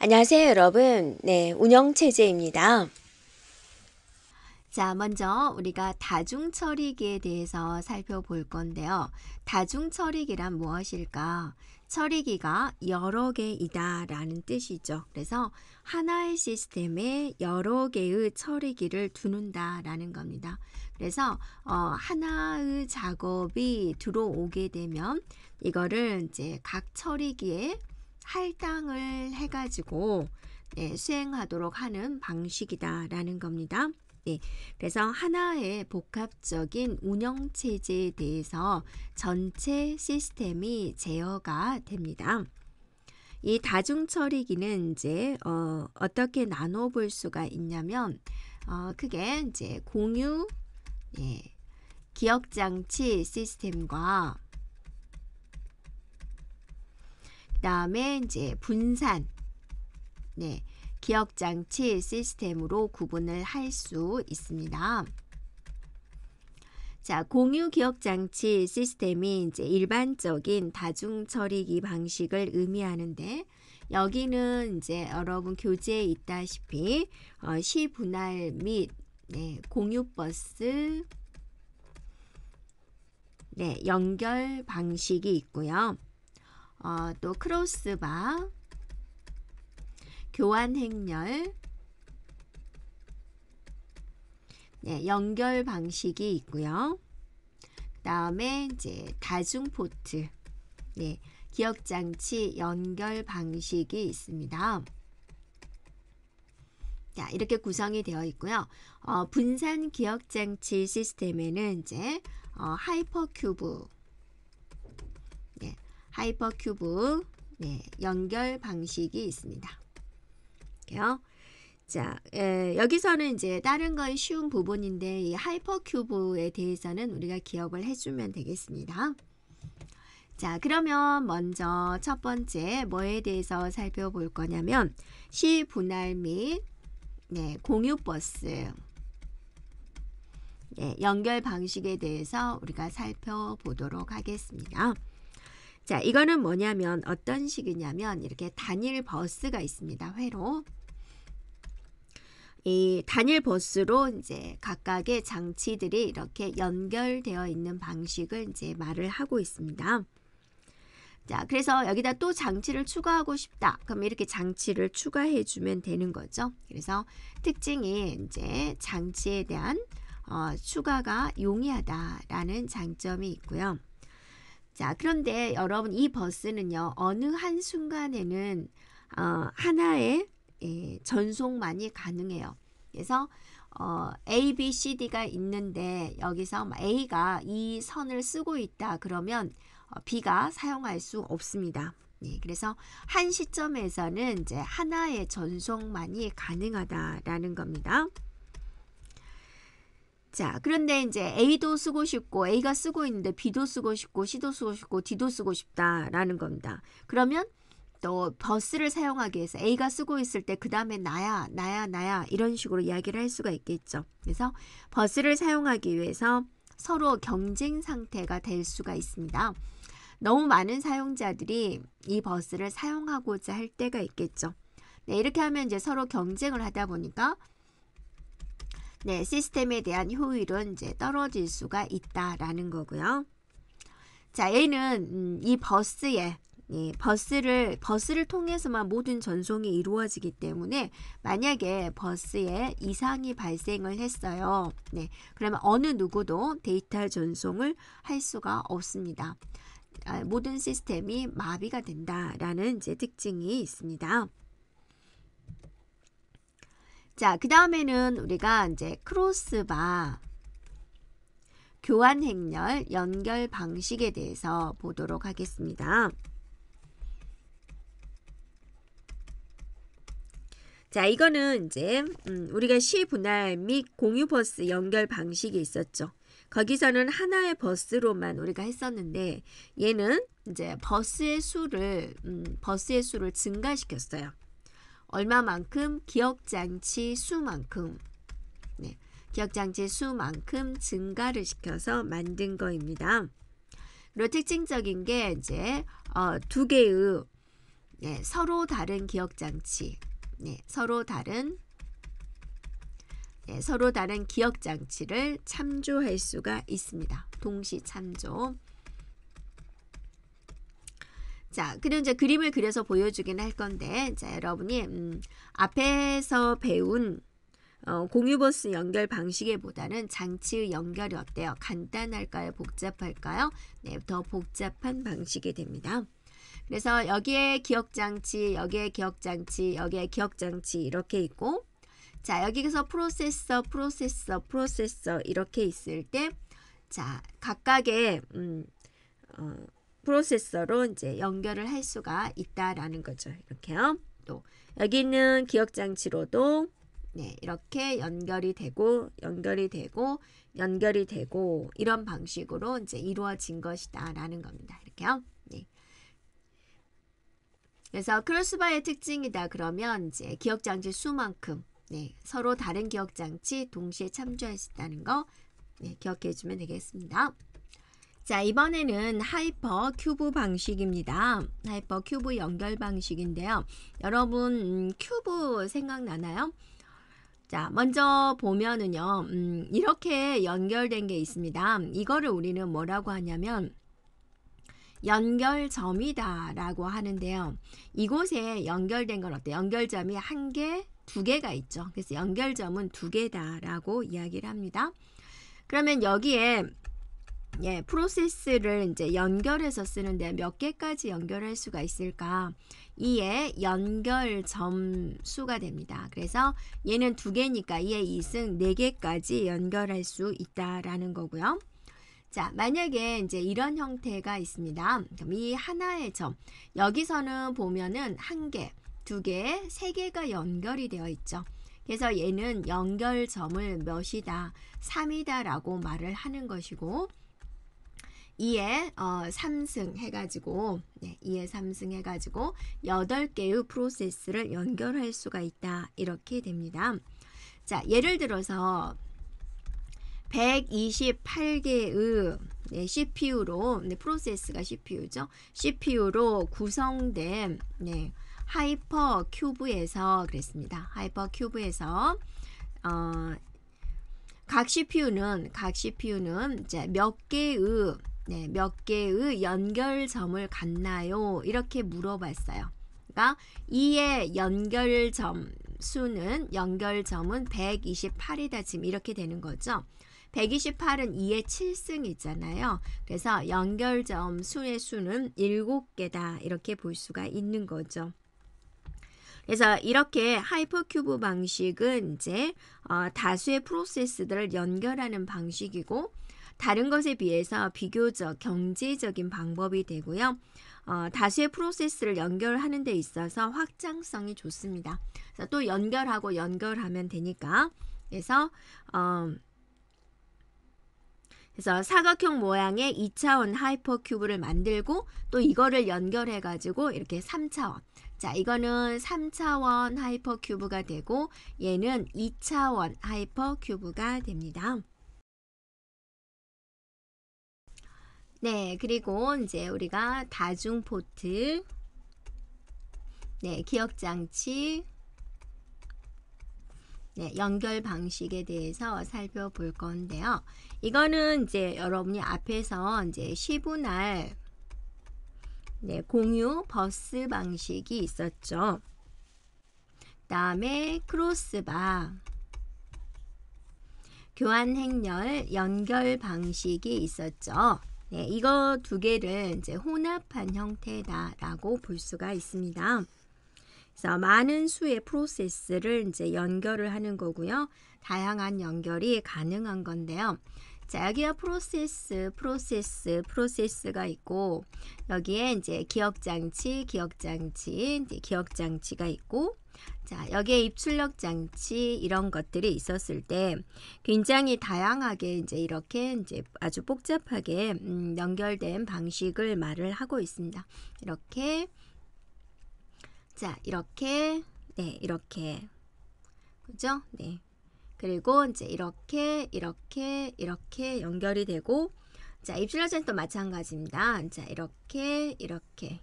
안녕하세요, 여러분. 네, 운영체제입니다. 자, 먼저 우리가 다중처리기에 대해서 살펴볼 건데요. 다중처리기란 무엇일까? 처리기가 여러 개이다 라는 뜻이죠. 그래서 하나의 시스템에 여러 개의 처리기를 두는다 라는 겁니다. 그래서 하나의 작업이 들어오게 되면 이거를 이제 각 처리기에 할당을 해가지고 수행하도록 하는 방식이다 라는 겁니다. 네, 그래서 하나의 복합적인 운영체제에 대해서 전체 시스템이 제어가 됩니다. 이 다중처리기는 이제 어떻게 나눠볼 수가 있냐면 크게 이제 공유 기억장치 시스템과 그 다음에 이제 분산 기억장치 시스템으로 구분을 할 수 있습니다. 자, 공유 기억장치 시스템이 이제 일반적인 다중처리기 방식을 의미하는데, 여기는 이제 여러분 교재에 있다시피 시분할 및 공유버스 연결 방식이 있고요. 또 크로스바, 교환 행렬, 연결 방식이 있고요. 그 다음에 이제 다중 포트, 기억장치 연결 방식이 있습니다. 자, 이렇게 구성이 되어 있고요. 분산 기억장치 시스템에는 이제 하이퍼큐브, 연결 방식이 있습니다. 자, 여기서는 이제 다른 건 쉬운 부분인데, 이 하이퍼큐브에 대해서는 우리가 기억을 해주면 되겠습니다. 자, 그러면 먼저 첫 번째 뭐에 대해서 살펴볼 거냐면 시분할 및 공유버스 연결 방식에 대해서 우리가 살펴보도록 하겠습니다. 자, 이거는 뭐냐면 어떤 식이냐면 이렇게 단일 버스가 있습니다. 회로. 이 단일 버스로 이제 각각의 장치들이 이렇게 연결되어 있는 방식을 이제 말을 하고 있습니다. 자, 그래서 여기다 또 장치를 추가하고 싶다. 그럼 이렇게 장치를 추가해 주면 되는 거죠. 그래서 특징이 이제 장치에 대한 추가가 용이하다라는 장점이 있고요. 자, 그런데 여러분 이 버스는요, 어느 한순간에는 하나의 전송만이 가능해요. 그래서 A, B, C, D가 있는데 여기서 A가 이 선을 쓰고 있다 그러면 B가 사용할 수 없습니다. 그래서 한 시점에서는 이제 하나의 전송만이 가능하다라는 겁니다. 자, 그런데 이제 A도 쓰고 싶고 A가 쓰고 있는데 B도 쓰고 싶고 C도 쓰고 싶고 D도 쓰고 싶다라는 겁니다. 그러면 또 버스를 사용하기 위해서 A가 쓰고 있을 때 그 다음에 나야 이런 식으로 이야기를 할 수가 있겠죠. 그래서 버스를 사용하기 위해서 서로 경쟁 상태가 될 수가 있습니다. 너무 많은 사용자들이 이 버스를 사용하고자 할 때가 있겠죠. 이렇게 하면 이제 서로 경쟁을 하다 보니까 시스템에 대한 효율은 이제 떨어질 수가 있다라는 거고요. 자, 얘는 이 버스를 통해서만 모든 전송이 이루어지기 때문에 만약에 버스에 이상이 발생을 했어요. 그러면 어느 누구도 데이터 전송을 할 수가 없습니다. 모든 시스템이 마비가 된다라는 이제 특징이 있습니다. 자, 그 다음에는 우리가 이제 크로스바 교환 행렬 연결 방식에 대해서 보도록 하겠습니다. 자, 이거는 이제 우리가 시분할 및 공유 버스 연결 방식이 있었죠. 거기서는 하나의 버스로만 우리가 했었는데 얘는 이제 버스의 수를 증가시켰어요. 얼마만큼? 기억장치 수만큼. 기억장치 수만큼 증가를 시켜서 만든 거입니다. 그리고 특징적인 게 이제 두 개의 네, 서로 다른 기억장치. 네, 서로 다른 기억장치를 참조할 수가 있습니다. 동시 참조. 자, 그리고 이제 그림을 그려서 보여주긴 할 건데, 자, 여러분이 앞에서 배운 공유버스 연결 방식에보다는 장치의 연결이 어때요? 간단할까요? 복잡할까요? 네, 더 복잡한 방식이 됩니다. 그래서 여기에 기억장치, 여기에 기억장치, 여기에 기억장치 이렇게 있고, 자, 여기에서 프로세서 이렇게 있을 때, 자, 각각의 프로세서로 이제 연결을 할 수가 있다라는 거죠. 이렇게요. 또 여기 있는 기억장치로도 네, 이렇게 연결이 되고 이런 방식으로 이제 이루어진 것이다라는 겁니다. 이렇게요. 네. 그래서 크로스바의 특징이다. 그러면 이제 기억장치 수만큼 네, 서로 다른 기억장치 동시에 참조할 수 있다는 거 네, 기억해 주면 되겠습니다. 자, 이번에는 하이퍼 큐브 방식입니다. 하이퍼 큐브 연결 방식인데요. 여러분 큐브 생각나나요? 자, 먼저 보면은요. 이렇게 연결된 게 있습니다. 이거를 우리는 뭐라고 하냐면 연결점이다 라고 하는데요. 이곳에 연결된 건 어때요? 연결점이 한 개, 두 개가 있죠. 그래서 연결점은 두 개다 라고 이야기를 합니다. 그러면 여기에 예, 프로세스를 이제 연결해서 쓰는데 몇 개까지 연결할 수가 있을까? 이에 연결점 수가 됩니다. 그래서 얘는 두 개니까 이에 2승 4개까지 연결할 수 있다라는 거고요. 자, 만약에 이제 이런 형태가 있습니다. 그럼 이 하나의 점, 여기서는 보면은 한 개, 두 개, 세 개가 연결이 되어 있죠. 그래서 얘는 연결점을 몇이다, 3이다 라고 말을 하는 것이고, 이에 3승 해가지고 네, 8개의 프로세스를 연결할 수가 있다 이렇게 됩니다. 자, 예를 들어서 128개의 네, CPU로 네, 프로세스가 CPU죠. CPU로 구성된 네, 하이퍼 큐브에서 그랬습니다. 하이퍼 큐브에서 각 CPU는 이제 몇 개의 연결점을 갖나요? 이렇게 물어봤어요. 그러니까 이의 연결점 수는, 연결점은 128이다. 지금 이렇게 되는 거죠. 128은 2의 7승 있잖아요. 그래서 연결점 수의 수는 7개다. 이렇게 볼 수가 있는 거죠. 그래서 이렇게 하이퍼큐브 방식은 이제 다수의 프로세스들을 연결하는 방식이고, 다른 것에 비해서 비교적 경제적인 방법이 되고요. 다수의 프로세스를 연결하는 데 있어서 확장성이 좋습니다. 그래서 또 연결하고 연결하면 되니까. 그래서 사각형 모양의 2차원 하이퍼 큐브를 만들고, 또 이거를 연결해 가지고 이렇게 3차원. 자, 이거는 3차원 하이퍼 큐브가 되고, 얘는 2차원 하이퍼 큐브가 됩니다. 네, 그리고 이제 우리가 다중 포트, 네, 기억장치, 네, 연결 방식에 대해서 살펴볼 건데요. 이거는 이제 여러분이 앞에서 이제 시분할 네, 공유 버스 방식이 있었죠. 그다음에 크로스바 교환 행렬 연결 방식이 있었죠. 네, 이거 두 개를 이제 혼합한 형태다라고 볼 수가 있습니다. 그래서 많은 수의 프로세스를 이제 연결을 하는 거고요. 다양한 연결이 가능한 건데요. 자, 여기가 프로세스가 있고, 여기에 이제 기억장치가 있고, 자, 여기에 입출력 장치 이런 것들이 있었을 때 굉장히 다양하게 이제 이렇게 이제 아주 복잡하게 연결된 방식을 말을 하고 있습니다. 이렇게, 자, 이렇게, 네, 이렇게, 그죠? 네. 그리고 이제 이렇게 연결이 되고, 자, 입출력 장치도 마찬가지입니다. 자, 이렇게, 이렇게,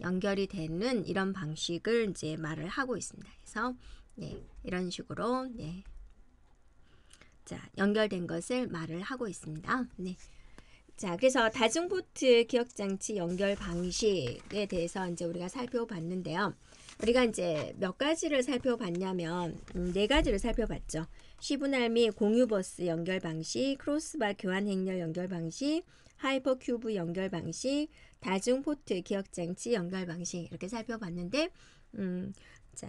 연결이 되는 이런 방식을 이제 말을 하고 있습니다. 그래서 예, 이런 식으로 예. 자, 연결된 것을 말을 하고 있습니다. 네. 자, 그래서 다중포트 기억장치 연결 방식에 대해서 이제 우리가 살펴봤는데요. 우리가 이제 몇 가지를 살펴봤냐면 네 가지를 살펴봤죠. 시분할 및 공유버스 연결 방식, 크로스바 교환 행렬 연결 방식, 하이퍼큐브 연결 방식, 다중포트 기억장치 연결 방식 이렇게 살펴봤는데 자,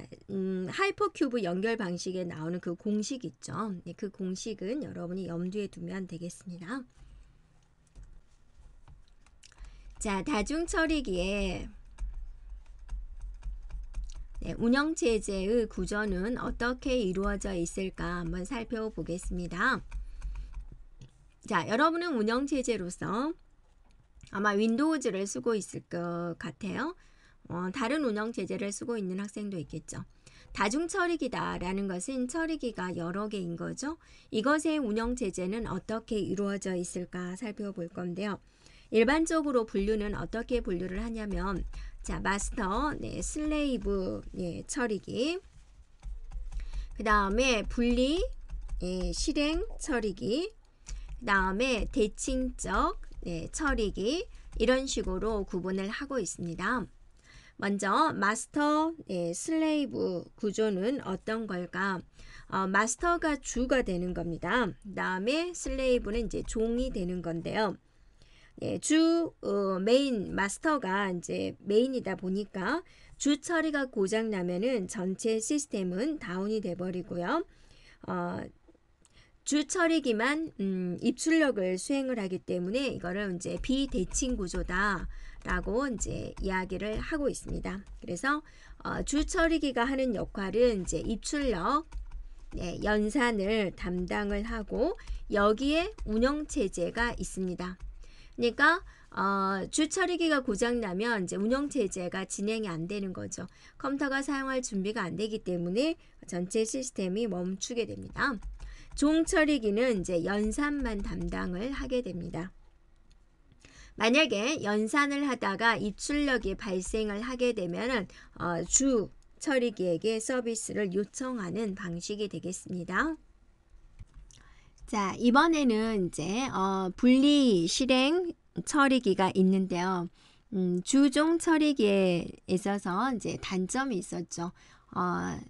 하이퍼큐브 연결 방식에 나오는 그 공식 있죠. 네, 그 공식은 여러분이 염두에 두면 되겠습니다. 자, 다중처리기에 네, 운영체제의 구조는 어떻게 이루어져 있을까 한번 살펴보겠습니다. 자, 여러분은 운영체제로서 아마 윈도우즈를 쓰고 있을 것 같아요. 다른 운영체제를 쓰고 있는 학생도 있겠죠. 다중처리기다라는 것은 처리기가 여러 개인 거죠. 이것의 운영체제는 어떻게 이루어져 있을까 살펴볼 건데요. 일반적으로 분류는 어떻게 분류를 하냐면 자, 마스터, 네, 슬레이브, 예, 처리기 그 다음에 분리, 예, 실행 처리기 그 다음에 대칭적, 예, 처리기 이런 식으로 구분을 하고 있습니다. 먼저 마스터, 예, 슬레이브 구조는 어떤 걸까? 마스터가 주가 되는 겁니다. 그 다음에 슬레이브는 이제 종이 되는 건데요. 예, 주 메인 마스터가 이제 메인이다 보니까 주 처리가 고장 나면은 전체 시스템은 다운이 돼 버리고요. 주 처리기만 입출력을 수행을 하기 때문에 이거를 이제 비대칭 구조다라고 이제 이야기를 하고 있습니다. 그래서 주 처리기가 하는 역할은 이제 입출력, 예, 연산을 담당을 하고 여기에 운영 체제가 있습니다. 그러니까 주 처리기가 고장나면 이제 운영체제가 진행이 안 되는 거죠. 컴퓨터가 사용할 준비가 안 되기 때문에 전체 시스템이 멈추게 됩니다. 종 처리기는 이제 연산만 담당을 하게 됩니다. 만약에 연산을 하다가 입출력이 발생을 하게 되면 주 처리기에게 서비스를 요청하는 방식이 되겠습니다. 자, 이번에는 이제 분리 실행 처리기가 있는데요. 주종 처리기에 있어서 이제 단점이 있었죠.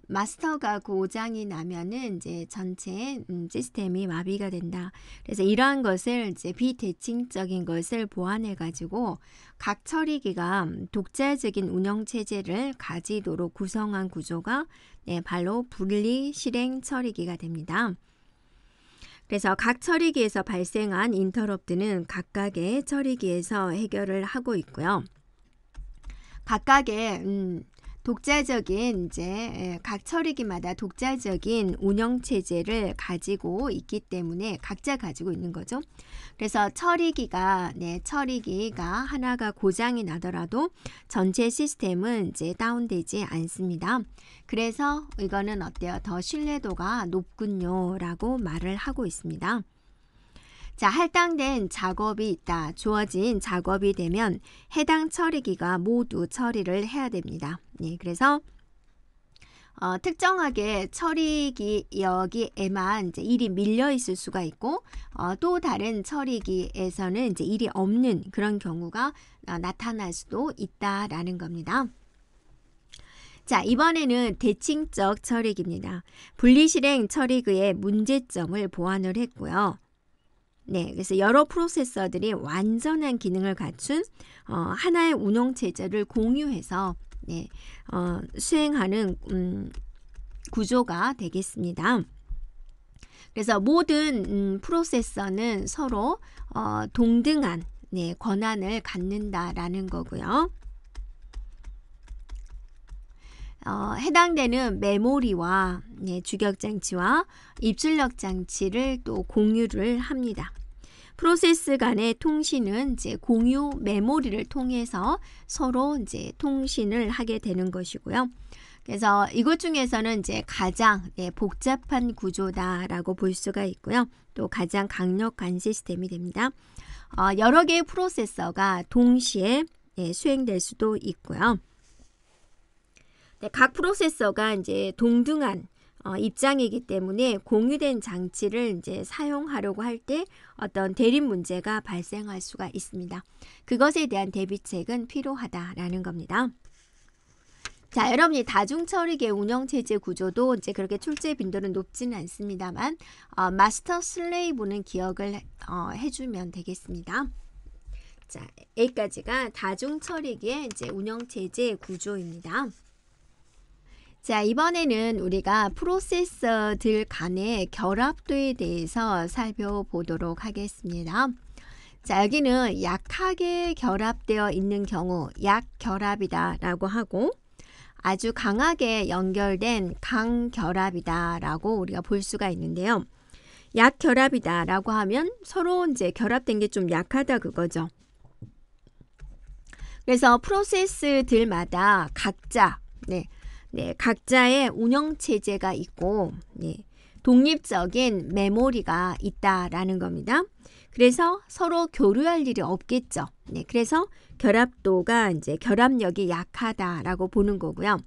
마스터가 고장이 나면은 이제 전체 시스템이 마비가 된다. 그래서 이러한 것을 이제 비대칭적인 것을 보완해 가지고 각 처리기가 독자적인 운영 체제를 가지도록 구성한 구조가 네, 바로 분리 실행 처리기가 됩니다. 그래서 각 처리기에서 발생한 인터럽트는 각각의 처리기에서 해결을 하고 있고요. 각각의 독자적인 이제 각 처리기마다 독자적인 운영 체제를 가지고 있기 때문에 각자 가지고 있는 거죠. 그래서 처리기가 네, 처리기가 하나가 고장이 나더라도 전체 시스템은 이제 다운되지 않습니다. 그래서 이거는 어때요? 더 신뢰도가 높군요라고 말을 하고 있습니다. 자, 할당된 작업이 있다. 주어진 작업이 되면 해당 처리기가 모두 처리를 해야 됩니다. 예, 그래서 특정하게 처리기에만 이제 일이 밀려 있을 수가 있고 또 다른 처리기에서는 이제 일이 없는 그런 경우가 나타날 수도 있다라는 겁니다. 자, 이번에는 대칭적 처리기입니다. 분리실행 처리기의 문제점을 보완을 했고요. 네, 그래서 여러 프로세서들이 완전한 기능을 갖춘 하나의 운영체제를 공유해서 네, 수행하는 구조가 되겠습니다. 그래서 모든 프로세서는 서로 동등한 네, 권한을 갖는다라는 거고요. 해당되는 메모리와 예, 주격장치와 입출력장치를 또 공유를 합니다. 프로세스 간의 통신은 이제 공유 메모리를 통해서 서로 이제 통신을 하게 되는 것이고요. 그래서 이것 중에서는 이제 가장 예, 복잡한 구조다라고 볼 수가 있고요. 또 가장 강력한 시스템이 됩니다. 여러 개의 프로세서가 동시에 네, 수행될 수도 있고요. 네, 각 프로세서가 이제 동등한 입장이기 때문에 공유된 장치를 이제 사용하려고 할 때 어떤 대립 문제가 발생할 수가 있습니다. 그것에 대한 대비책은 필요하다라는 겁니다. 자, 여러분이 다중처리계 운영체제 구조도 이제 그렇게 출제 빈도는 높지는 않습니다만 마스터 슬레이브는 기억을 해주면 되겠습니다. 자, 여기까지가 다중처리계 이제 운영체제 구조입니다. 자, 이번에는 우리가 프로세서들 간의 결합도에 대해서 살펴보도록 하겠습니다. 자, 여기는 약하게 결합되어 있는 경우 약결합이다 라고 하고 아주 강하게 연결된 강결합이다 라고 우리가 볼 수가 있는데요. 약결합이다 라고 하면 서로 이제 결합된 게 좀 약하다 그거죠. 그래서 프로세스들마다 각자 각자의 운영체제가 있고 독립적인 메모리가 있다라는 겁니다. 그래서 서로 교류할 일이 없겠죠. 그래서 결합도가 이제 결합력이 약하다라고 보는 거고요.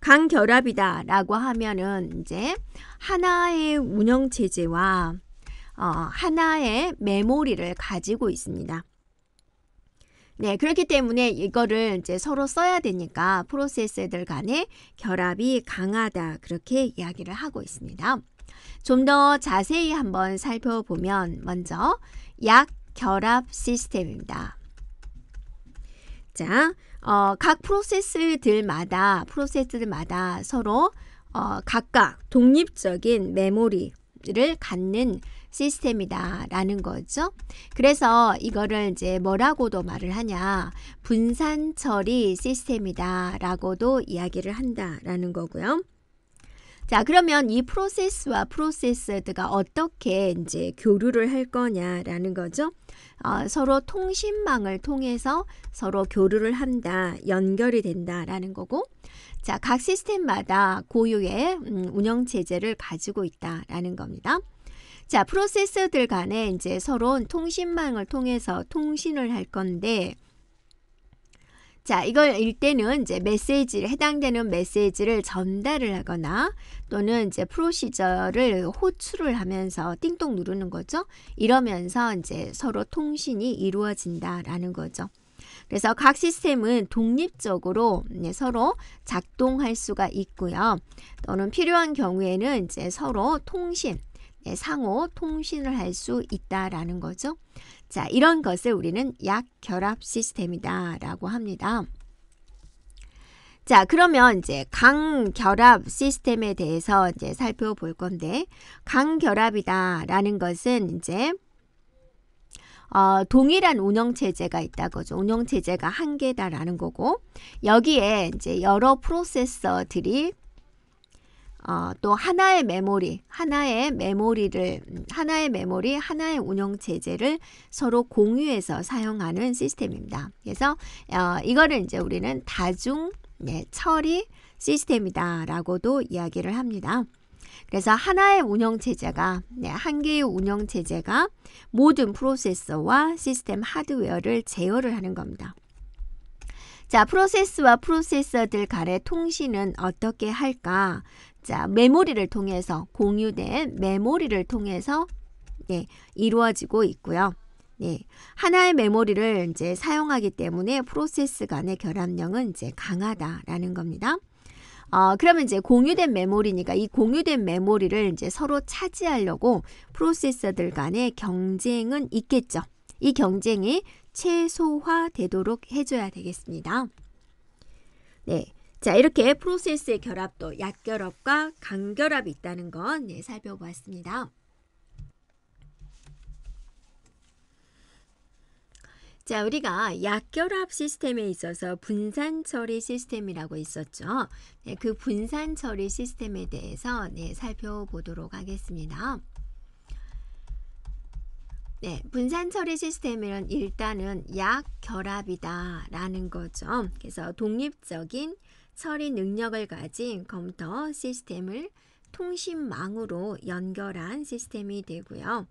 강결합이다라고 하면은 이제 하나의 운영체제와 하나의 메모리를 가지고 있습니다. 네, 그렇기 때문에 이거를 이제 서로 써야 되니까 프로세스들 간의 결합이 강하다 그렇게 이야기를 하고 있습니다. 좀 더 자세히 한번 살펴보면 먼저 약결합 시스템입니다. 자, 각 프로세스들마다 서로 각각 독립적인 메모리를 갖는 시스템이다라는 거죠. 그래서 이거를 이제 뭐라고도 말을 하냐, 분산 처리 시스템이다라고도 이야기를 한다라는 거고요. 자, 그러면 이 프로세스와 프로세스드가 어떻게 이제 교류를 할 거냐라는 거죠. 서로 통신망을 통해서 서로 교류를 한다, 연결이 된다라는 거고, 자, 각 시스템마다 고유의 운영체제를 가지고 있다라는 겁니다. 자, 프로세스들 간에 이제 서로 통신망을 통해서 통신을 할 건데, 자, 이걸 일때는 이제 메시지를, 해당되는 메시지를 전달을 하거나 또는 이제 프로시저를 호출을 하면서 띵동 누르는 거죠. 이러면서 이제 서로 통신이 이루어진다라는 거죠. 그래서 각 시스템은 독립적으로 서로 작동할 수가 있고요. 또는 필요한 경우에는 이제 서로 통신, 상호 통신을 할 수 있다라는 거죠. 자, 이런 것을 우리는 약결합 시스템이다라고 합니다. 자, 그러면 이제 강결합 시스템에 대해서 이제 살펴볼 건데, 강결합이다라는 것은 이제 동일한 운영체제가 있다거죠. 운영체제가 한 개다라는 거고, 여기에 이제 여러 프로세서들이 또 하나의 운영체제를 서로 공유해서 사용하는 시스템입니다. 그래서 이거를 이제 우리는 다중 처리 시스템이다라고도 이야기를 합니다. 그래서 하나의 운영체제가, 한 개의 운영체제가 모든 프로세서와 시스템 하드웨어를 제어를 하는 겁니다. 자, 프로세스와 프로세서들 간의 통신은 어떻게 할까? 자, 메모리를 통해서, 공유된 메모리를 통해서 이루어지고 있고요. 하나의 메모리를 이제 사용하기 때문에 프로세스 간의 결합력은 이제 강하다라는 겁니다. 그러면 이제 공유된 메모리니까 이 공유된 메모리를 이제 서로 차지하려고 프로세서들 간의 경쟁은 있겠죠. 이 경쟁이 최소화되도록 해줘야 되겠습니다. 네. 자, 이렇게 프로세스의 결합도, 약결합과 강결합이 있다는 것 살펴보았습니다. 자, 우리가 약결합 시스템에 있어서 분산 처리 시스템이라고 있었죠. 네, 그 분산 처리 시스템에 대해서 살펴보도록 하겠습니다. 네, 분산 처리 시스템은 일단은 약결합이다라는 거죠. 그래서 독립적인 처리 능력을 가진 컴퓨터 시스템을 통신망으로 연결한 시스템이 되고요.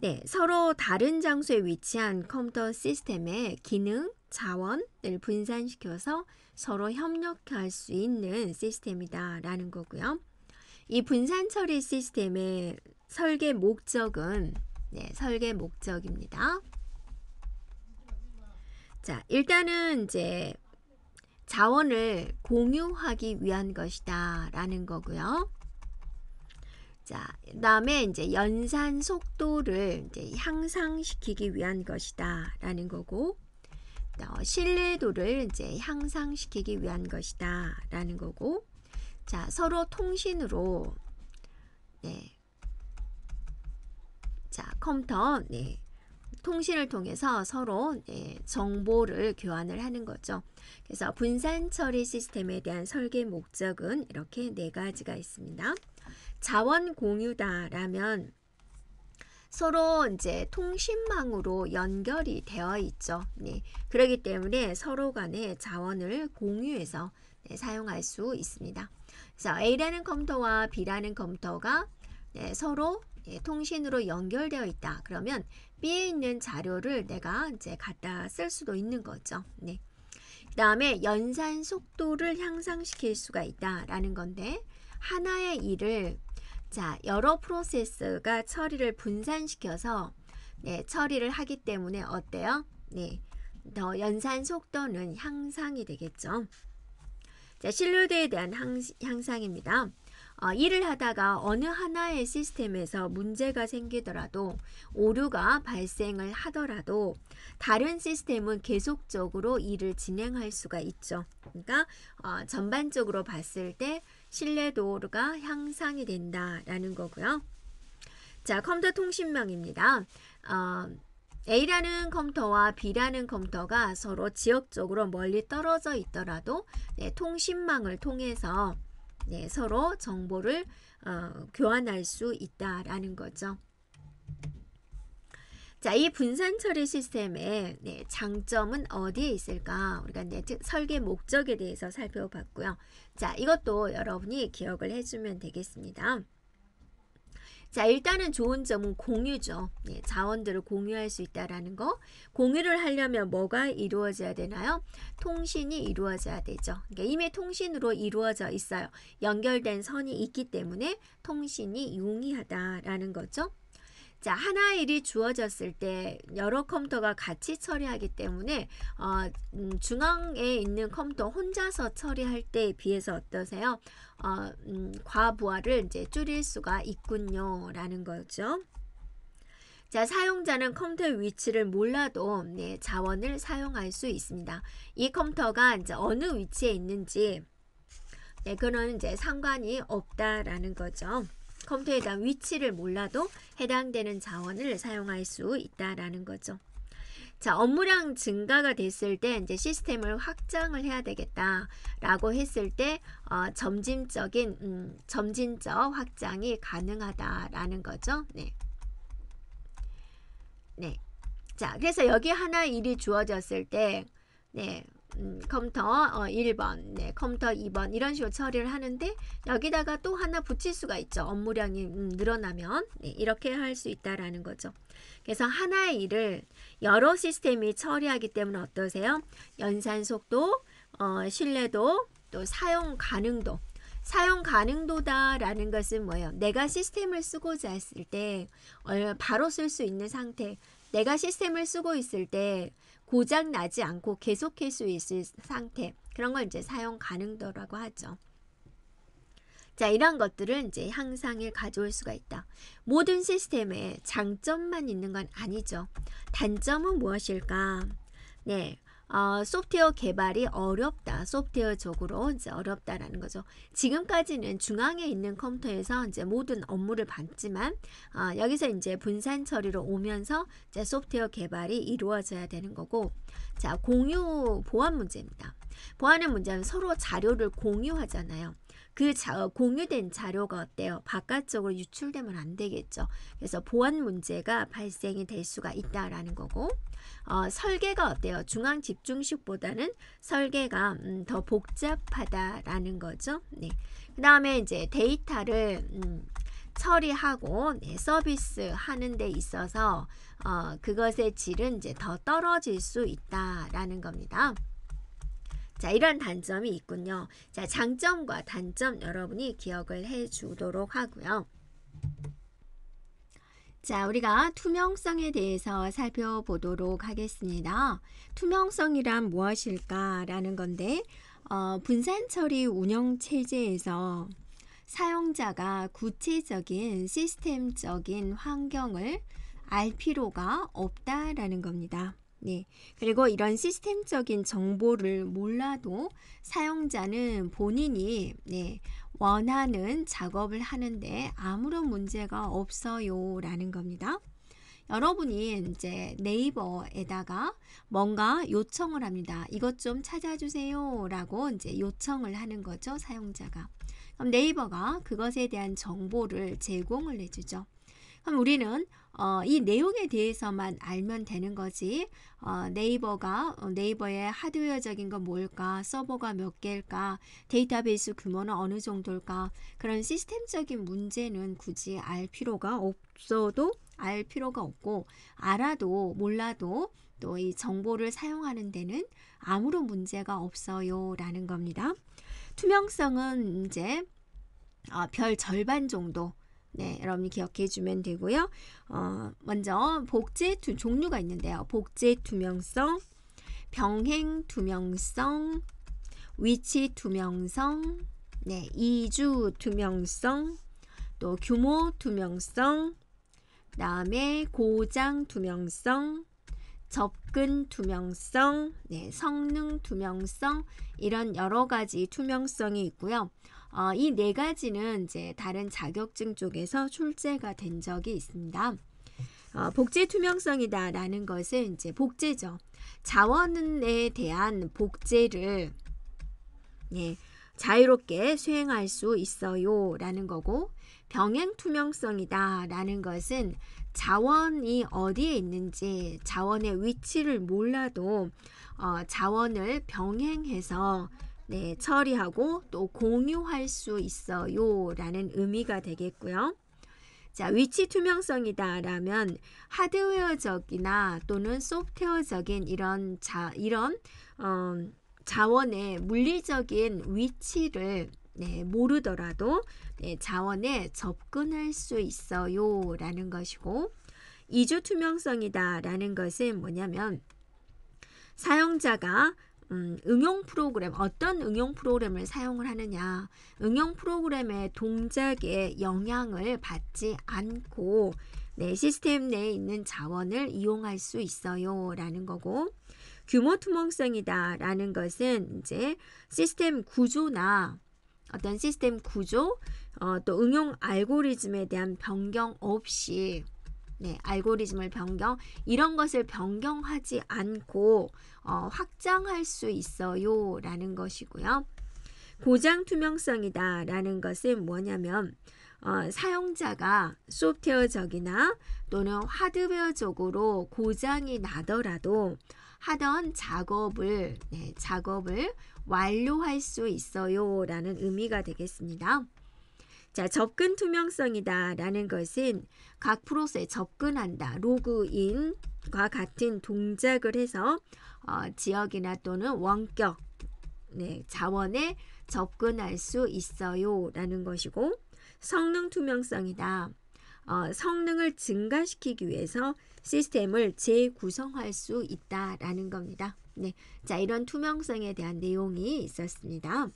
네, 서로 다른 장소에 위치한 컴퓨터 시스템의 기능, 자원을 분산시켜서 서로 협력할 수 있는 시스템이다 라는 거고요. 이 분산 처리 시스템의 설계 목적은 설계 목적입니다. 자, 일단은 이제 자원을 공유하기 위한 것이다 라는 거고요. 자, 그다음에 이제 연산 속도를 이제 향상시키기 위한 것이다 라는 거고, 신뢰도를 이제 향상시키기 위한 것이다 라는 거고, 자, 서로 통신으로 자, 컴퓨터 통신을 통해서 서로 정보를 교환을 하는 거죠. 그래서 분산 처리 시스템에 대한 설계 목적은 이렇게 네 가지가 있습니다. 자원 공유다라면 서로 이제 통신망으로 연결이 되어 있죠. 그렇기 때문에 서로 간에 자원을 공유해서 사용할 수 있습니다. 그래서 A라는 컴퓨터와 B라는 컴퓨터가 서로 통신으로 연결되어 있다. 그러면 B에 있는 자료를 내가 이제 갖다 쓸 수도 있는 거죠. 그 다음에 연산 속도를 향상시킬 수가 있다라는 건데, 하나의 일을 자, 여러 프로세스가 처리를 분산시켜서 처리를 하기 때문에 어때요? 더 연산 속도는 향상이 되겠죠. 자, 신뢰도에 대한 향상입니다. 일을 하다가 어느 하나의 시스템에서 문제가 생기더라도, 오류가 발생을 하더라도 다른 시스템은 계속적으로 일을 진행할 수가 있죠. 그러니까 전반적으로 봤을 때 신뢰도가 향상이 된다라는 거고요. 자, 컴퓨터 통신망입니다. A라는 컴퓨터와 B라는 컴퓨터가 서로 지역적으로 멀리 떨어져 있더라도 통신망을 통해서 서로 정보를 교환할 수 있다라는 거죠. 자, 이 분산 처리 시스템의 장점은 어디에 있을까? 우리가 설계 목적에 대해서 살펴봤고요. 자, 이것도 여러분이 기억을 해주면 되겠습니다. 자, 일단은 좋은 점은 공유죠. 자원들을 공유할 수 있다라는 거. 공유를 하려면 뭐가 이루어져야 되나요? 통신이 이루어져야 되죠. 그러니까 이미 통신으로 이루어져 있어요. 연결된 선이 있기 때문에 통신이 용이하다라는 거죠. 자, 하나의 일이 주어졌을 때 여러 컴퓨터가 같이 처리하기 때문에 중앙에 있는 컴퓨터 혼자서 처리할 때에 비해서 어떠세요? 과부하를 이제 줄일 수가 있군요 라는 거죠. 자, 사용자는 컴퓨터의 위치를 몰라도 자원을 사용할 수 있습니다. 이 컴퓨터가 이제 어느 위치에 있는지 그거는 이제 상관이 없다라는 거죠. 컴퓨터에 대한 위치를 몰라도 해당되는 자원을 사용할 수 있다라는 거죠. 자, 업무량 증가가 됐을 때 이제 시스템을 확장을 해야 되겠다라고 했을 때 점진적 확장이 가능하다라는 거죠. 자, 그래서 여기 하나 일이 주어졌을 때 컴퓨터 1번, 컴퓨터 2번 이런 식으로 처리를 하는데, 여기다가 또 하나 붙일 수가 있죠. 업무량이 늘어나면 이렇게 할 수 있다라는 거죠. 그래서 하나의 일을 여러 시스템이 처리하기 때문에 어떠세요? 연산 속도, 신뢰도, 또 사용 가능도. 사용 가능도다라는 것은 뭐예요? 내가 시스템을 쓰고자 했을 때 바로 쓸 수 있는 상태, 내가 시스템을 쓰고 있을 때 고장 나지 않고 계속할 수 있을 상태, 그런 걸 이제 사용 가능도라고 하죠. 자, 이런 것들은 이제 향상을 가져올 수가 있다. 모든 시스템에 장점만 있는 건 아니죠. 단점은 무엇일까? 소프트웨어 개발이 어렵다. 소프트웨어적으로 이제 어렵다라는 거죠. 지금까지는 중앙에 있는 컴퓨터에서 이제 모든 업무를 받지만, 여기서 이제 분산 처리로 오면서 이제 소프트웨어 개발이 이루어져야 되는 거고, 자, 공유 보안 문제입니다. 보안의 문제는 서로 자료를 공유하잖아요. 그 공유된 자료가 어때요? 바깥쪽으로 유출되면 안 되겠죠. 그래서 보안 문제가 발생이 될 수가 있다라는 거고, 설계가 어때요? 중앙 집중식보다는 설계가 더 복잡하다라는 거죠. 그 다음에 이제 데이터를 처리하고 서비스하는 데 있어서 그것의 질은 이제 더 떨어질 수 있다라는 겁니다. 자, 이런 단점이 있군요. 자, 장점과 단점 여러분이 기억을 해주도록 하고요. 자, 우리가 투명성에 대해서 살펴보도록 하겠습니다. 투명성이란 무엇일까라는 건데, 분산 처리 운영 체제에서 사용자가 구체적인 시스템적인 환경을 알 필요가 없다라는 겁니다. 네, 그리고 이런 시스템적인 정보를 몰라도 사용자는 본인이 원하는 작업을 하는데 아무런 문제가 없어요 라는 겁니다. 여러분이 이제 네이버에다가 뭔가 요청을 합니다. 이것 좀 찾아주세요 라고 이제 요청을 하는 거죠, 사용자가. 그럼 네이버가 그것에 대한 정보를 제공을 해주죠. 그럼 우리는 이 내용에 대해서만 알면 되는 거지, 네이버의 하드웨어적인 건 뭘까, 서버가 몇 개일까, 데이터베이스 규모는 어느 정도일까, 그런 시스템적인 문제는 굳이 알 필요가 없고, 알아도 몰라도 또 이 정보를 사용하는 데는 아무런 문제가 없어요 라는 겁니다. 투명성은 이제 별 절반 정도, 여러분이 기억해 주면 되고요. 먼저 복제 종류가 있는데요. 복제 투명성, 병행 투명성, 위치 투명성, 이주 투명성, 또 규모 투명성, 그다음에 고장 투명성, 접근 투명성, 성능 투명성, 이런 여러 가지 투명성이 있고요. 이 네 가지는 이제 다른 자격증 쪽에서 출제가 된 적이 있습니다. 복제 투명성이다라는 것은 이제 복제죠. 자원에 대한 복제를 자유롭게 수행할 수 있어요 라는 거고, 병행 투명성이다라는 것은 자원이 어디에 있는지, 자원의 위치를 몰라도 자원을 병행해서 처리하고 또 공유할 수 있어요 라는 의미가 되겠고요. 자, 위치 투명성이다 라면 하드웨어적이나 또는 소프트웨어적인 이런 자원의 물리적인 위치를 모르더라도 자원에 접근할 수 있어요 라는 것이고, 이주 투명성이다 라는 것은 뭐냐면 사용자가 어떤 응용 프로그램을 사용을 하느냐, 응용 프로그램의 동작에 영향을 받지 않고 시스템 내에 있는 자원을 이용할 수 있어요 라는 거고, 규모 투명성이다 라는 것은 이제 시스템 구조, 또 응용 알고리즘에 대한 변경 없이, 알고리즘을 이런 것을 변경하지 않고 확장할 수 있어요 라는 것이고요. 고장 투명성이다 라는 것은 뭐냐면 사용자가 소프트웨어적이나 또는 하드웨어적으로 고장이 나더라도 하던 작업을 완료할 수 있어요 라는 의미가 되겠습니다. 자, 접근 투명성이다 라는 것은 각 프로세스에 접근한다, 로그인과 같은 동작을 해서 지역이나 또는 원격 자원에 접근할 수 있어요 라는 것이고, 성능 투명성이다. 성능을 증가시키기 위해서 시스템을 재구성할 수 있다라는 겁니다. 자, 이런 투명성에 대한 내용이 있었습니다.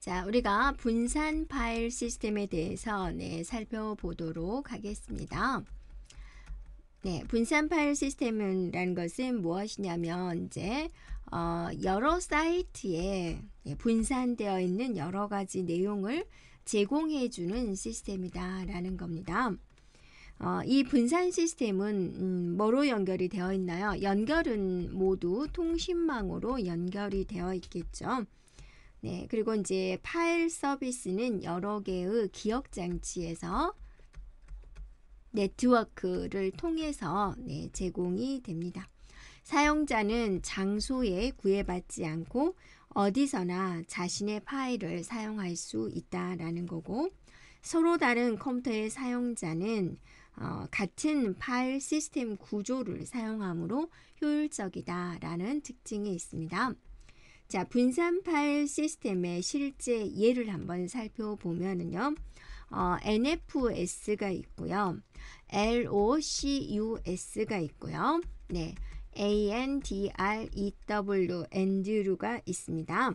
자, 우리가 분산 파일 시스템에 대해서 살펴보도록 하겠습니다. 분산 파일 시스템이라는 것은 무엇이냐면 이제 여러 사이트에 분산되어 있는 여러 가지 내용을 제공해 주는 시스템이다라는 겁니다. 이 분산 시스템은 뭐로 연결이 되어 있나요? 연결은 모두 통신망으로 연결이 되어 있겠죠. 그리고 이제 파일 서비스는 여러 개의 기억 장치에서 네트워크를 통해서 제공이 됩니다. 사용자는 장소에 구애받지 않고 어디서나 자신의 파일을 사용할 수 있다라는 거고, 서로 다른 컴퓨터의 사용자는 같은 파일 시스템 구조를 사용하므로 효율적이다라는 특징이 있습니다. 자, 분산 파일 시스템의 실제 예를 한번 살펴보면은요, NFS가 있고요, LOCUS가 있고요, 네, ANDREW ANDREW가 있습니다.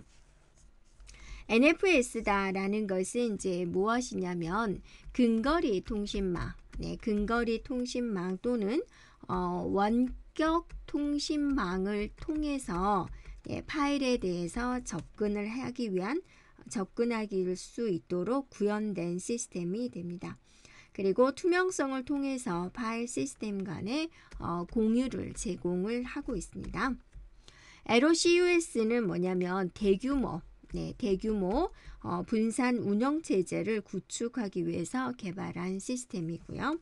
NFS다라는 것은 이제 무엇이냐면 근거리 통신망, 네, 근거리 통신망 또는 원격 통신망을 통해서 파일에 대해서 접근할 수 있도록 구현된 시스템이 됩니다. 그리고 투명성을 통해서 파일 시스템 간의 공유를 제공을 하고 있습니다. LOCUS는 뭐냐면 대규모 분산 운영체제를 구축하기 위해서 개발한 시스템이고요.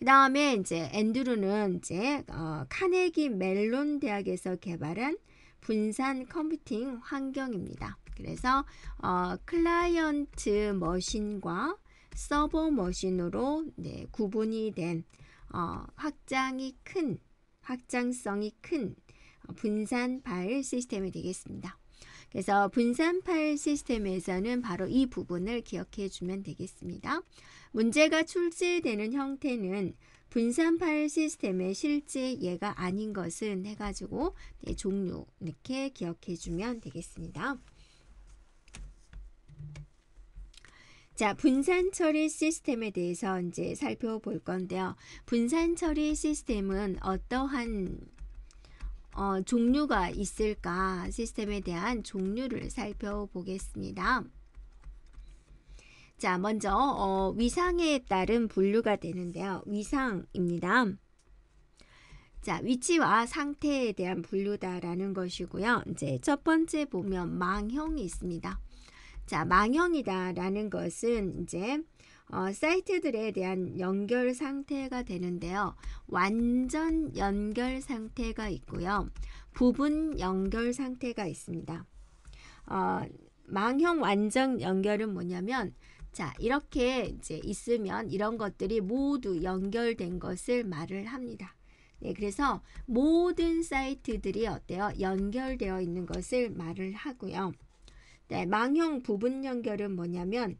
그 다음에 이제 앤드루는 이제 카네기 멜론 대학에서 개발한 분산 컴퓨팅 환경입니다. 그래서 클라이언트 머신과 서버 머신으로 네, 구분이 된 확장성이 큰 분산 파일 시스템이 되겠습니다. 그래서 분산 파일 시스템에서는 바로 이 부분을 기억해 주면 되겠습니다. 문제가 출제되는 형태는 분산 파일 시스템의 실제 예가 아닌 것은 해가지고 네, 종류 이렇게 기억해 주면 되겠습니다. 자, 분산 처리 시스템에 대해서 이제 살펴볼 건데요. 분산 처리 시스템은 어떠한 종류가 있을까? 시스템에 대한 종류를 살펴보겠습니다. 자, 먼저 위상에 따른 분류가 되는데요. 위상입니다. 자, 위치와 상태에 대한 분류다라는 것이고요. 이제 첫 번째 보면 망형이 있습니다. 자, 망형이다라는 것은 이제 사이트들에 대한 연결 상태가 되는데요. 완전 연결 상태가 있고요. 부분 연결 상태가 있습니다. 망형 완전 연결은 뭐냐면, 자, 이렇게 이제 있으면 이런 것들이 모두 연결된 것을 말을 합니다. 네, 그래서 모든 사이트들이 어때요? 연결되어 있는 것을 말을 하고요. 네, 망형 부분 연결은 뭐냐면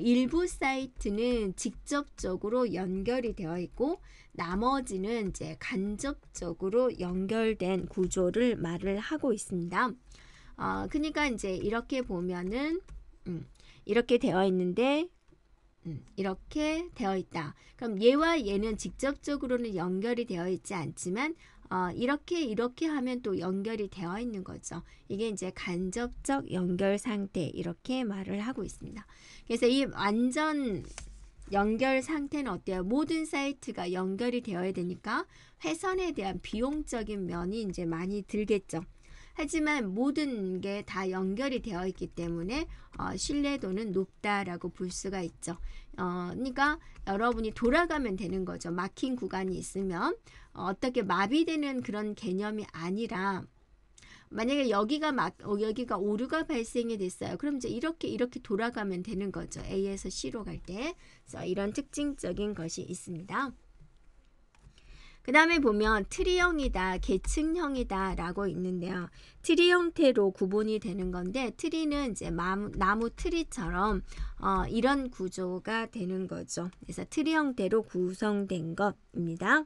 일부 사이트는 직접적으로 연결이 되어 있고 나머지는 이제 간접적으로 연결된 구조를 말을 하고 있습니다. 그러니까 이제 이렇게 보면은 이렇게 되어 있는데 이렇게 되어 있다. 그럼 얘와 얘는 직접적으로는 연결이 되어 있지 않지만 이렇게 하면 또 연결이 되어 있는 거죠. 이게 이제 간접적 연결 상태 이렇게 말을 하고 있습니다. 그래서 이 완전 연결 상태는 어때요? 모든 사이트가 연결이 되어야 되니까 회선에 대한 비용적인 면이 이제 많이 들겠죠. 하지만 모든 게 다 연결이 되어 있기 때문에 신뢰도는 높다라고 볼 수가 있죠. 그러니까 여러분이 돌아가면 되는 거죠. 막힌 구간이 있으면 어떻게 마비되는 그런 개념이 아니라, 만약에 여기가 오류가 발생이 됐어요. 그럼 이제 이렇게 돌아가면 되는 거죠. A에서 C로 갈 때. 그래서 이런 특징적인 것이 있습니다. 그 다음에 보면 트리형이다, 계층형이다 라고 있는데요. 트리 형태로 구분이 되는 건데, 트리는 이제 나무 트리처럼 이런 구조가 되는 거죠. 그래서 트리 형태로 구성된 것입니다.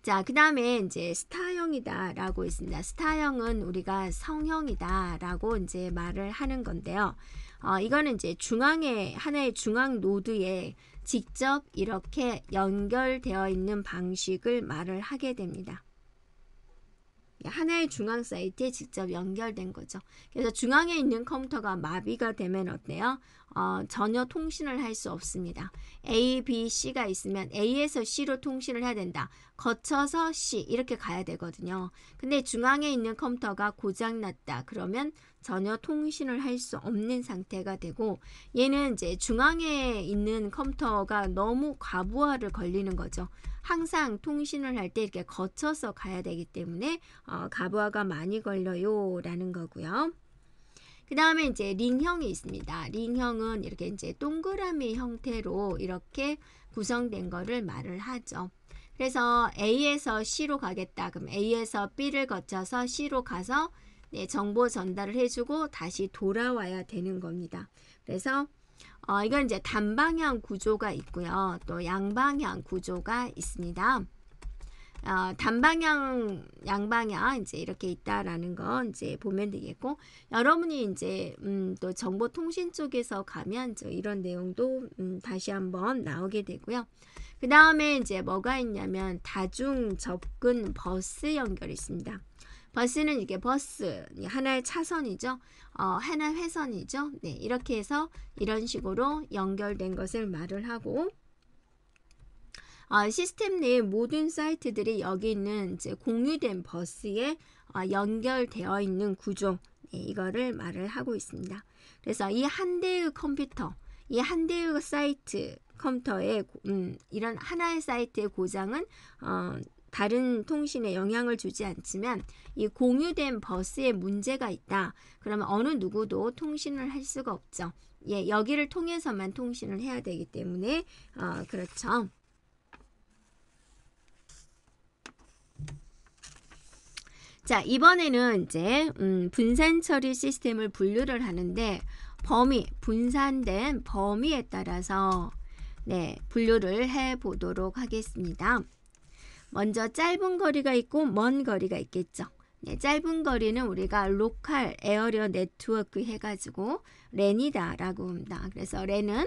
자, 그 다음에 이제 스타형이다 라고 있습니다. 스타형은 우리가 성형이다 라고 이제 말을 하는 건데요. 이거는 이제 하나의 중앙 노드에 직접 이렇게 연결되어 있는 방식을 말을 하게 됩니다. 하나의 중앙 사이트에 직접 연결된 거죠. 그래서 중앙에 있는 컴퓨터가 마비가 되면 어때요? 전혀 통신을 할 수 없습니다. A, B, C가 있으면 A에서 C로 통신을 해야 된다. 거쳐서 C 이렇게 가야 되거든요. 근데 중앙에 있는 컴퓨터가 고장났다. 그러면 전혀 통신을 할 수 없는 상태가 되고, 얘는 이제 중앙에 있는 컴퓨터가 너무 과부하를 걸리는 거죠. 항상 통신을 할 때 이렇게 거쳐서 가야 되기 때문에 과부하가 많이 걸려요 라는 거고요. 그 다음에 이제 링형이 있습니다. 링형은 이렇게 이제 동그라미 형태로 이렇게 구성된 거를 말을 하죠. 그래서 A에서 C로 가겠다. 그럼 A에서 B를 거쳐서 C로 가서 정보 전달을 해주고 다시 돌아와야 되는 겁니다. 그래서 이건 이제 단방향 구조가 있고요. 또 양방향 구조가 있습니다. 단방향, 양방향 이제 이렇게 있다라는 건 이제 보면 되겠고, 여러분이 이제 또 정보통신 쪽에서 가면 이런 내용도 다시 한번 나오게 되고요. 그 다음에 이제 뭐가 있냐면 다중 접근 버스 연결이 있습니다. 버스는 이게 버스 하나의 차선이죠. 하나의 회선이죠. 네, 이렇게 해서 이런 식으로 연결된 것을 말을 하고, 시스템 내 모든 사이트들이 여기 있는 이제 공유된 버스에 연결되어 있는 구조, 네, 이거를 말을 하고 있습니다. 그래서 이 한 대의 컴퓨터, 이 한 대의 사이트 컴퓨터의 이런 하나의 사이트의 고장은 다른 통신에 영향을 주지 않지만 이 공유된 버스에 문제가 있다. 그러면 어느 누구도 통신을 할 수가 없죠. 예, 여기를 통해서만 통신을 해야 되기 때문에 그렇죠. 자, 이번에는 이제 분산 처리 시스템을 분류를 하는데, 범위, 분산된 범위에 따라서 네, 분류를 해 보도록 하겠습니다. 먼저 짧은 거리가 있고 먼 거리가 있겠죠. 네, 짧은 거리는 우리가 로컬 에어리어 네트워크 해가지고 랜이다 라고 합니다. 그래서 랜은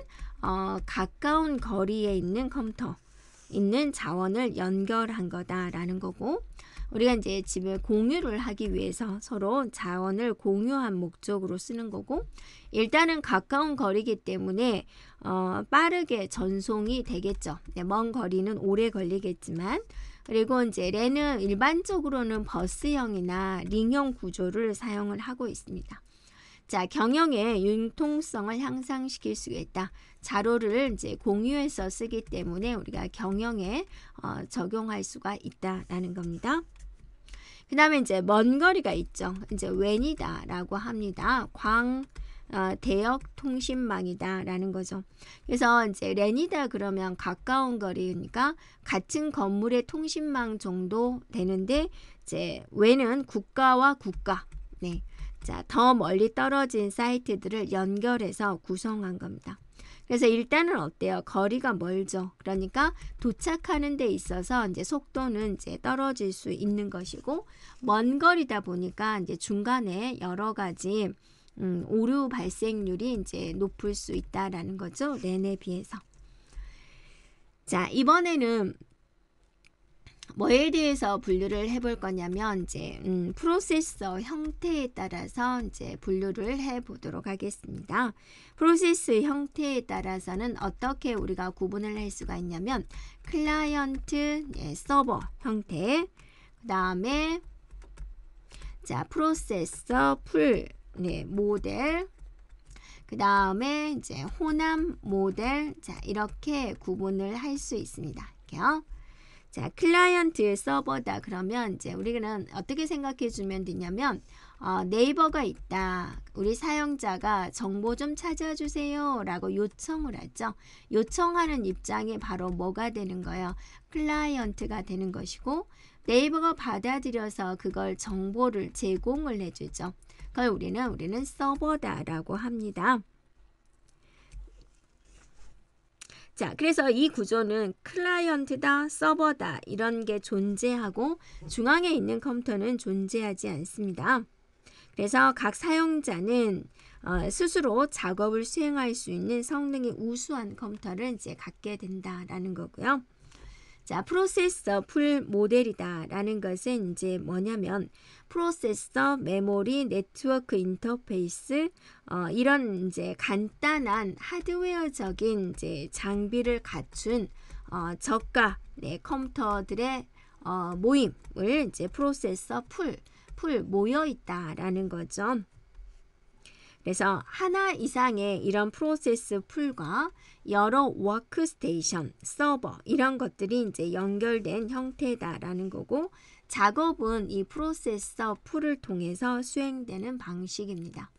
가까운 거리에 있는 컴퓨터, 있는 자원을 연결한 거다 라는 거고, 우리가 이제 집에 공유를 하기 위해서 서로 자원을 공유한 목적으로 쓰는 거고, 일단은 가까운 거리이기 때문에 빠르게 전송이 되겠죠. 네, 먼 거리는 오래 걸리겠지만, 그리고 이제 랜은 일반적으로는 버스형이나 링형 구조를 사용을 하고 있습니다. 자, 경영의 융통성을 향상시킬 수 있다. 자료를 이제 공유해서 쓰기 때문에 우리가 경영에 적용할 수가 있다라는 겁니다. 그 다음에 이제 먼 거리가 있죠. 이제 웬이다 라고 합니다. 대역 통신망이다 라는 거죠. 그래서 이제 랜이다 그러면 가까운 거리니까 같은 건물의 통신망 정도 되는데, 이제 웬은 국가와 국가, 네, 자, 더 멀리 떨어진 사이트들을 연결해서 구성한 겁니다. 그래서 일단은 어때요? 거리가 멀죠. 그러니까 도착하는 데 있어서 이제 속도는 이제 떨어질 수 있는 것이고, 먼 거리다 보니까 이제 중간에 여러 가지 오류 발생률이 이제 높을 수 있다라는 거죠. 랜에 비해서. 자, 이번에는 뭐에 대해서 분류를 해볼 거냐면 이제 프로세서 형태에 따라서 이제 분류를 해보도록 하겠습니다. 프로세스 형태에 따라서는 어떻게 우리가 구분을 할 수가 있냐면 클라이언트, 예, 서버 형태, 그 다음에 자 프로세서 풀, 네, 모델, 그 다음에 이제 혼합 모델, 자 이렇게 구분을 할 수 있습니다. 이렇게요. 자, 클라이언트 서버다 그러면 이제 우리는 어떻게 생각해 주면 되냐면 네이버가 있다. 우리 사용자가 정보 좀 찾아주세요 라고 요청을 하죠. 요청하는 입장이 바로 뭐가 되는 거예요? 클라이언트가 되는 것이고, 네이버가 받아들여서 그걸 정보를 제공을 해주죠. 그걸 우리는 서버다 라고 합니다. 자, 그래서 이 구조는 클라이언트다, 서버다 이런 게 존재하고 중앙에 있는 컴퓨터는 존재하지 않습니다. 그래서 각 사용자는 스스로 작업을 수행할 수 있는 성능이 우수한 컴퓨터를 이제 갖게 된다라는 거고요. 자, 프로세서 풀 모델이다 라는 것은 이제 뭐냐면 프로세서, 메모리, 네트워크 인터페이스 이런 이제 간단한 하드웨어적인 이제 장비를 갖춘 저가 컴퓨터들의 모임을 이제 프로세서 풀 모여 있다라는 거죠. 그래서 하나 이상의 이런 프로세스 풀과 여러 워크스테이션, 서버 이런 것들이 이제 연결된 형태다라는 거고, 작업은 이 프로세서 풀을 통해서 수행되는 방식입니다.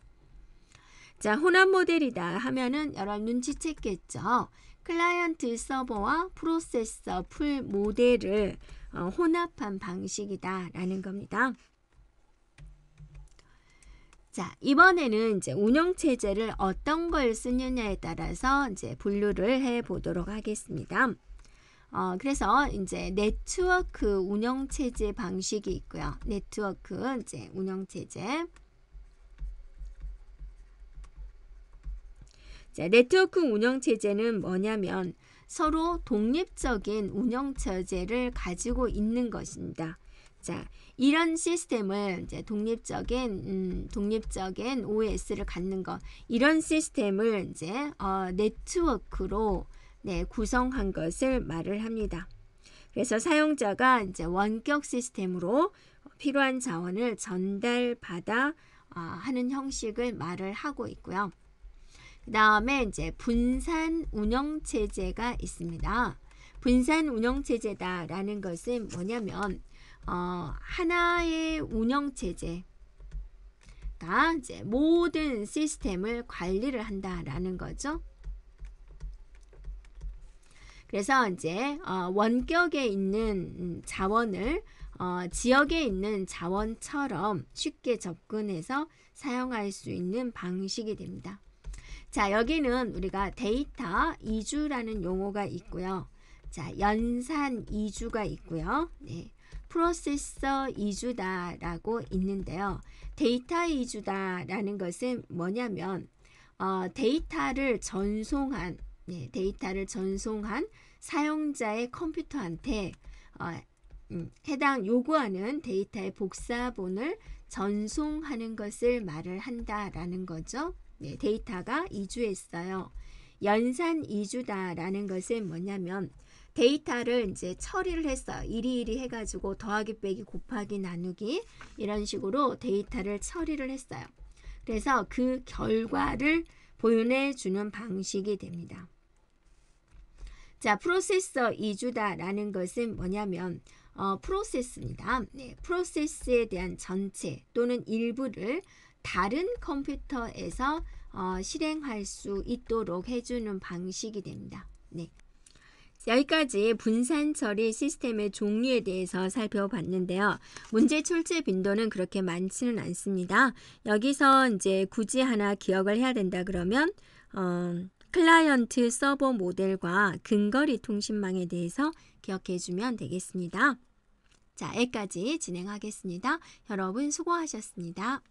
자, 혼합 모델이다 하면은 여러분 눈치챘겠죠. 클라이언트 서버와 프로세서 풀 모델을 혼합한 방식이다라는 겁니다. 자, 이번에는 이제 운영체제를 어떤 걸 쓰느냐에 따라서 이제 분류를 해 보도록 하겠습니다. 그래서 이제 네트워크 운영체제 방식이 있고요. 네트워크 이제 운영체제. 자, 네트워크 운영체제는 뭐냐면 서로 독립적인 운영체제를 가지고 있는 것입니다. 자, 이런 시스템을 이제 독립적인 OS를 갖는 것, 이런 시스템을 이제 네트워크로 구성한 것을 말을 합니다. 그래서 사용자가 이제 원격 시스템으로 필요한 자원을 전달받아 하는 형식을 말을 하고 있고요. 그 다음에 이제 분산 운영체제가 있습니다. 분산 운영체제다라는 것은 뭐냐면 하나의 운영체제가 이제 모든 시스템을 관리를 한다라는 거죠. 그래서 이제 원격에 있는 자원을 지역에 있는 자원처럼 쉽게 접근해서 사용할 수 있는 방식이 됩니다. 자, 여기는 우리가 데이터 이주라는 용어가 있고요. 자, 연산 이주가 있고요. 네. 프로세서 이주다라고 있는데요. 데이터 이주다라는 것은 뭐냐면 데이터를 전송한 사용자의 컴퓨터한테 해당 요구하는 데이터의 복사본을 전송하는 것을 말을 한다라는 거죠. 네, 데이터가 이주했어요. 연산 이주다라는 것은 뭐냐면 데이터를 이제 처리를 했어요. 이리이리 해가지고 더하기 빼기 곱하기 나누기 이런 식으로 데이터를 처리를 했어요. 그래서 그 결과를 보내주는 방식이 됩니다. 자, 프로세서 이주다라는 것은 뭐냐면 프로세스입니다. 네, 프로세스에 대한 전체 또는 일부를 다른 컴퓨터에서 실행할 수 있도록 해주는 방식이 됩니다. 네. 여기까지 분산 처리 시스템의 종류에 대해서 살펴봤는데요. 문제 출제 빈도는 그렇게 많지는 않습니다. 여기서 이제 굳이 하나 기억을 해야 된다 그러면 클라이언트 서버 모델과 근거리 통신망에 대해서 기억해 주면 되겠습니다. 자, 여기까지 진행하겠습니다. 여러분 수고하셨습니다.